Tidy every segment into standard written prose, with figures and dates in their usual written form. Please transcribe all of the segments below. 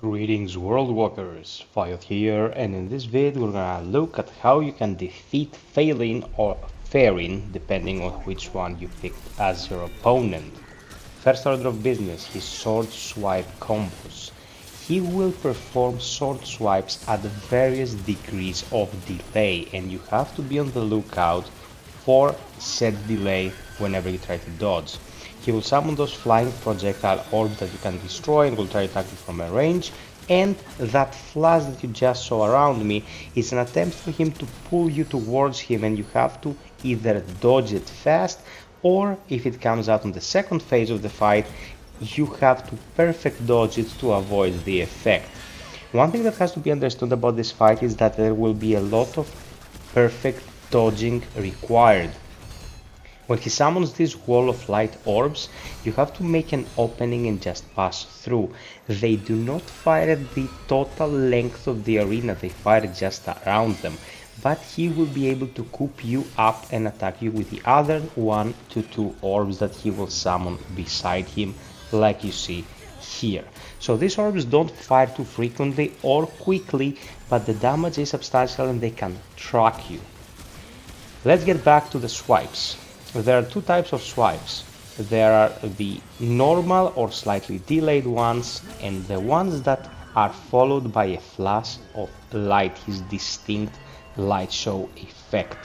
Greetings world walkers, FiOth here, and in this video we're gonna look at how you can defeat Faelin or Faerin, depending on which one you picked as your opponent. First order of business, his sword swipe combos. He will perform sword swipes at various degrees of delay, and you have to be on the lookout for said delay whenever you try to dodge. He will summon those flying projectile orbs that you can destroy and will try to attack you from a range, and that flash that you just saw around me is an attempt for him to pull you towards him, and you have to either dodge it fast, or if it comes out on the second phase of the fight, you have to perfect dodge it to avoid the effect. One thing that has to be understood about this fight is that there will be a lot of perfect dodging required. When he summons this wall of light orbs, you have to make an opening and just pass through. They do not fire at the total length of the arena, they fire just around them. But he will be able to coop you up and attack you with the other 1 to 2 orbs that he will summon beside him, like you see here. So these orbs don't fire too frequently or quickly, but the damage is substantial and they can track you. Let's get back to the swipes. There are two types of swipes. There are the normal or slightly delayed ones, and the ones that are followed by a flash of light, his distinct light show effect.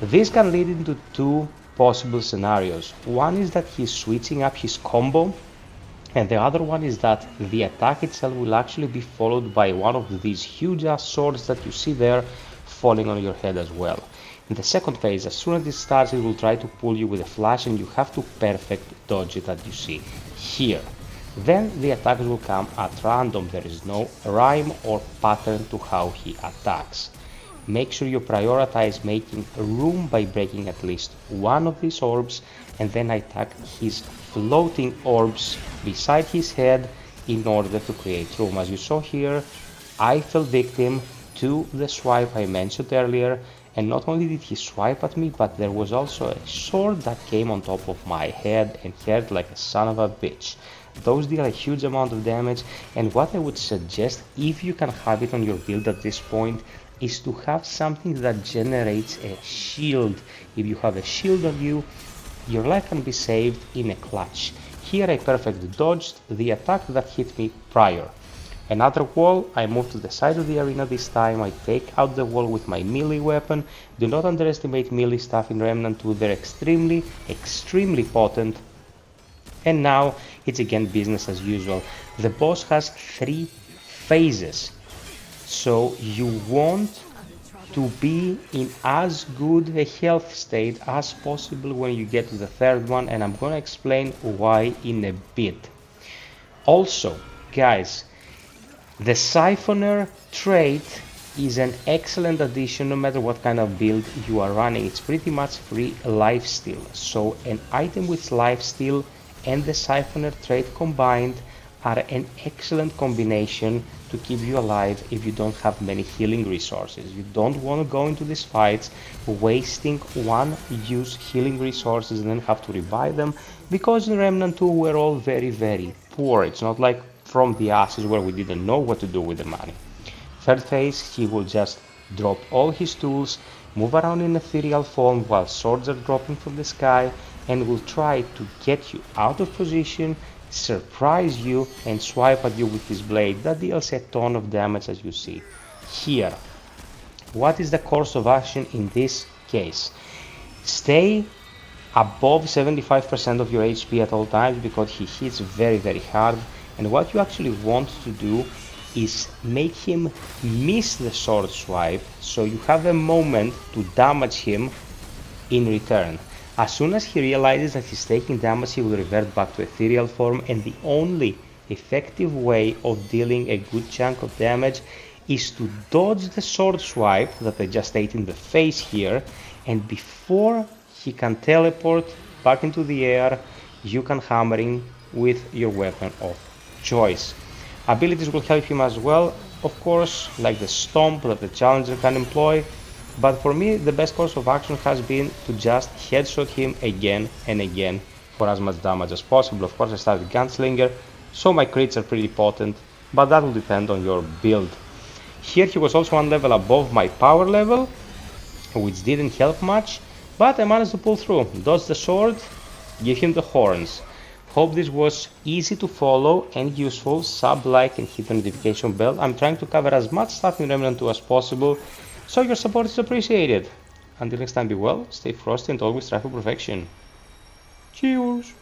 This can lead into two possible scenarios. One is that he's switching up his combo, and the other one is that the attack itself will actually be followed by one of these huge ass swords that you see there falling on your head as well. In the second phase, as soon as it starts, it will try to pull you with a flash, and you have to perfect dodge it that you see here. Then the attacks will come at random. There is no rhyme or pattern to how he attacks. Make sure you prioritize making room by breaking at least one of these orbs, and then attack his floating orbs beside his head in order to create room. As you saw here, I fell victim to the swipe I mentioned earlier. And not only did he swipe at me, but there was also a sword that came on top of my head and hurt like a son of a bitch. Those deal a huge amount of damage, and what I would suggest, if you can have it on your build at this point, is to have something that generates a shield. If you have a shield on you, your life can be saved in a clutch. Here I perfectly dodged the attack that hit me prior. Another wall, I move to the side of the arena this time, I take out the wall with my melee weapon. Do not underestimate melee stuff in Remnant 2, they're extremely, extremely potent. And now it's again business as usual. The boss has 3 phases, so you want to be in as good a health state as possible when you get to the third one, and I'm gonna explain why in a bit. Also, guys, the Siphoner trait is an excellent addition no matter what kind of build you are running. It's pretty much free lifesteal. So an item with lifesteal and the Siphoner trait combined are an excellent combination to keep you alive if you don't have many healing resources. You don't want to go into these fights wasting one use healing resources and then have to rebuy them, because in Remnant 2 we're all very, very poor. It's not like from the Ashes where we didn't know what to do with the money. Third phase, he will just drop all his tools, move around in ethereal form while swords are dropping from the sky, and will try to get you out of position, surprise you, and swipe at you with his blade. That deals a ton of damage as you see here. What is the course of action in this case? Stay above 75% of your HP at all times, because he hits very, very hard. And what you actually want to do is make him miss the sword swipe, so you have a moment to damage him in return. As soon as he realizes that he's taking damage, he will revert back to ethereal form, and the only effective way of dealing a good chunk of damage is to dodge the sword swipe that I just ate in the face here, and before he can teleport back into the air, you can hammer him with your weapon of choice. Abilities will help him as well, of course, like the stomp that the challenger can employ, but for me the best course of action has been to just headshot him again and again for as much damage as possible. Of course I started gunslinger, so my crits are pretty potent, but that will depend on your build. Here he was also one level above my power level, which didn't help much, but I managed to pull through. Dodge the sword, give him the horns. Hope this was easy to follow and useful. Sub, like, and hit the notification bell. I'm trying to cover as much stuff in Remnant 2 as possible, so your support is appreciated. Until next time, be well, stay frosty, and always try for perfection. Cheers!